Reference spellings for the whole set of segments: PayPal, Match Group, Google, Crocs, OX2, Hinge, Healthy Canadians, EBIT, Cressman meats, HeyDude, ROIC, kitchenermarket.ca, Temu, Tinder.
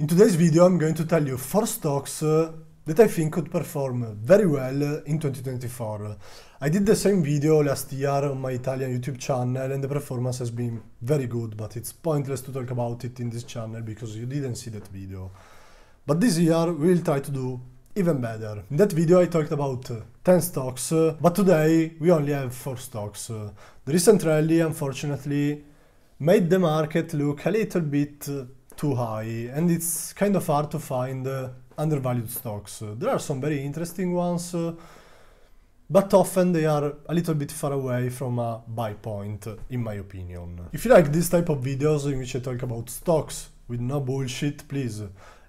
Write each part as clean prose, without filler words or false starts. In today's video, I'm going to tell you 4 stocks that I think could perform very well in 2024. I did the same video last year on my Italian YouTube channel and the performance has been very good, but it's pointless to talk about it in this channel because you didn't see that video. But this year, we'll try to do even better. In that video, I talked about 10 stocks, but today we only have 4 stocks. The recent rally, unfortunately, made the market look a little bit too high and it's kind of hard to find undervalued stocks. There are some very interesting ones, but often they are a little bit far away from a buy point, in my opinion. If you like this type of videos in which I talk about stocks with no bullshit, please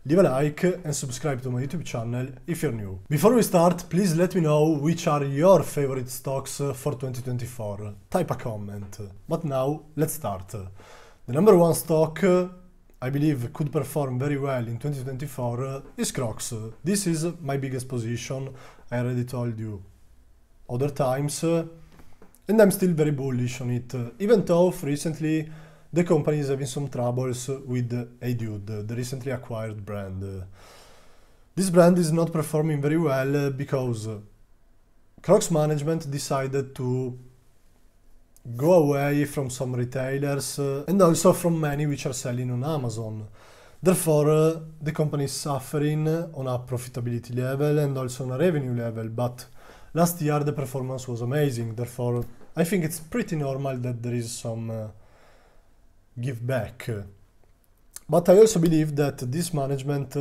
leave a like and subscribe to my YouTube channel if you're new. Before we start, please let me know which are your favorite stocks for 2024. Type a comment. But now, let's start. The number one stock I believe could perform very well in 2024 is Crocs. This is my biggest position, I already told you other times, and I'm still very bullish on it, even though recently the company is having some troubles with HeyDude, the recently acquired brand. This brand is not performing very well because Crocs management decided to go away from some retailers and also from many which are selling on Amazon. Therefore, the company is suffering on a profitability level and also on a revenue level, but last year the performance was amazing. Therefore, I think it's pretty normal that there is some give back. But I also believe that this management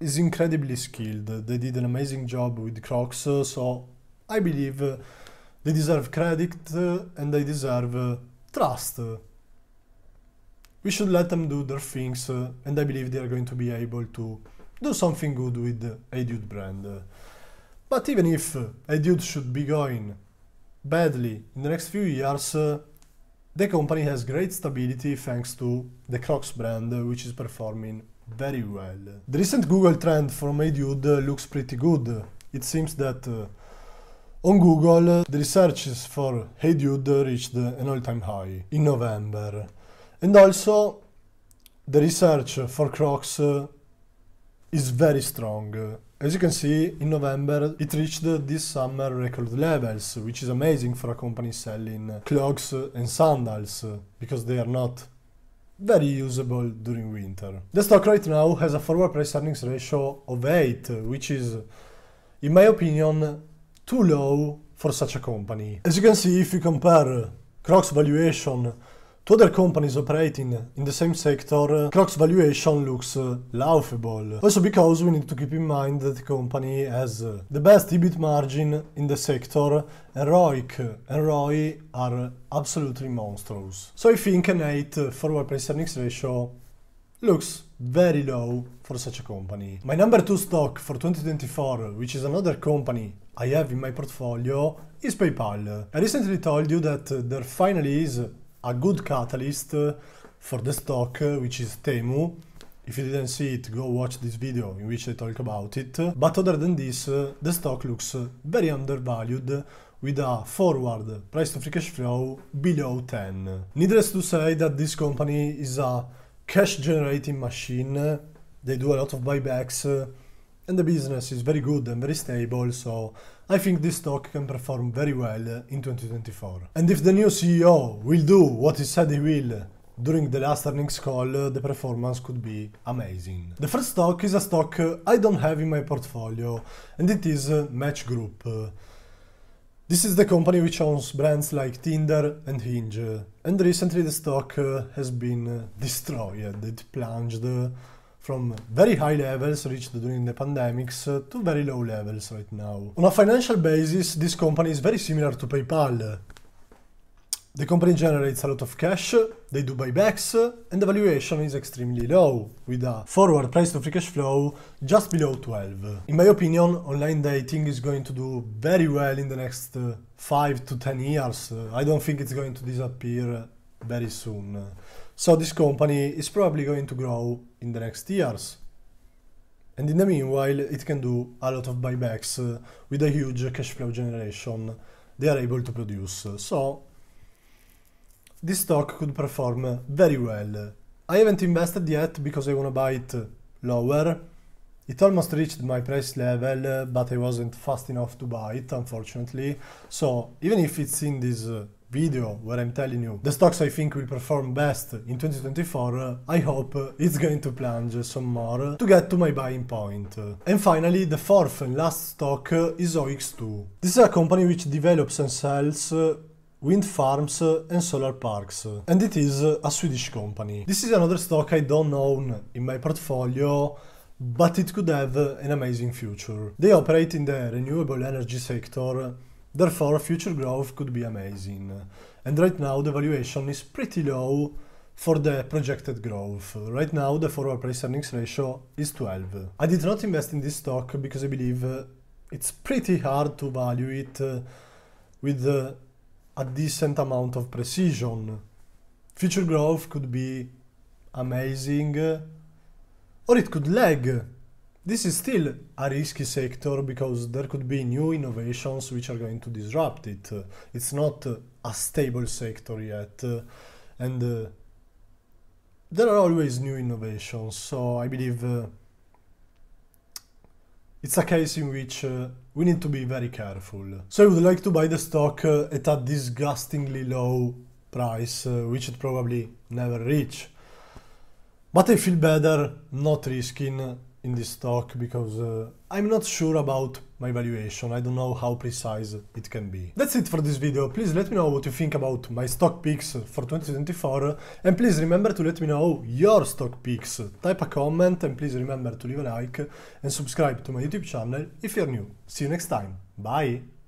is incredibly skilled. They did an amazing job with Crocs, so I believe they deserve credit and they deserve trust. We should let them do their things and I believe they are going to be able to do something good with the HeyDude brand. But even if HeyDude should be going badly in the next few years, the company has great stability thanks to the Crocs brand, which is performing very well. The recent Google trend from HeyDude looks pretty good. It seems that on Google, the researches for HeyDude reached an all-time high in November. And also, the research for Crocs is very strong. As you can see, in November it reached this summer record levels, which is amazing for a company selling clogs and sandals, because they are not very usable during winter. The stock right now has a forward price-earnings ratio of 8, which is, in my opinion, too low for such a company. As you can see, if you compare Crocs valuation to other companies operating in the same sector, Crocs valuation looks laughable. Also because we need to keep in mind that the company has the best EBIT margin in the sector, and ROIC and ROI are absolutely monstrous. So I think an 8 forward price-earnings ratio looks very low for such a company. My number 2 stock for 2024, which is another company I have in my portfolio, is PayPal. I recently told you that there finally is a good catalyst for the stock, which is Temu. If you didn't see it, go watch this video in which I talk about it. But other than this, the stock looks very undervalued, with a forward price to free cash flow below 10. Needless to say that this company is a cash generating machine. They do a lot of buybacks and the business is very good and very stable, so I think this stock can perform very well in 2024. And if the new CEO will do what he said he will during the last earnings call, the performance could be amazing. The first stock is a stock I don't have in my portfolio, and it is Match Group. This is the company which owns brands like Tinder and Hinge, and recently the stock has been destroyed. It plunged from very high levels reached during the pandemics to very low levels right now. On a financial basis, this company is very similar to PayPal. The company generates a lot of cash, they do buybacks, and the valuation is extremely low, with a forward price to free cash flow just below 12. In my opinion, online dating is going to do very well in the next 5 to 10 years. I don't think it's going to disappear very soon. So this company is probably going to grow in the next years. And in the meanwhile, it can do a lot of buybacks with a huge cash flow generation they are able to produce. So this stock could perform very well. I haven't invested yet because I wanna buy it lower. It almost reached my price level, but I wasn't fast enough to buy it, unfortunately. So, even if it's in this video where I'm telling you the stocks I think will perform best in 2024, I hope it's going to plunge some more to get to my buying point. And finally, the fourth and last stock is OX2. This is a company which develops and sells wind farms and solar parks, and it is a Swedish company. This is another stock I don't own in my portfolio, but it could have an amazing future. They operate in the renewable energy sector, therefore future growth could be amazing. And right now the valuation is pretty low for the projected growth. Right now the forward price earnings ratio is 12. I did not invest in this stock because I believe it's pretty hard to value it with a decent amount of precision. Future growth could be amazing, or it could lag. This is still a risky sector because there could be new innovations which are going to disrupt it. It's not a stable sector yet, and there are always new innovations, so I believe it's a case in which we need to be very careful. So I would like to buy the stock at a disgustingly low price, which it probably never reach. But I feel better not risking in this stock because I'm not sure about my valuation. I don't know how precise it can be. That's it for this video. Please let me know what you think about my stock picks for 2024, and please remember to let me know your stock picks. Type a comment, and please remember to leave a like and subscribe to my YouTube channel if you're new. See you next time. Bye!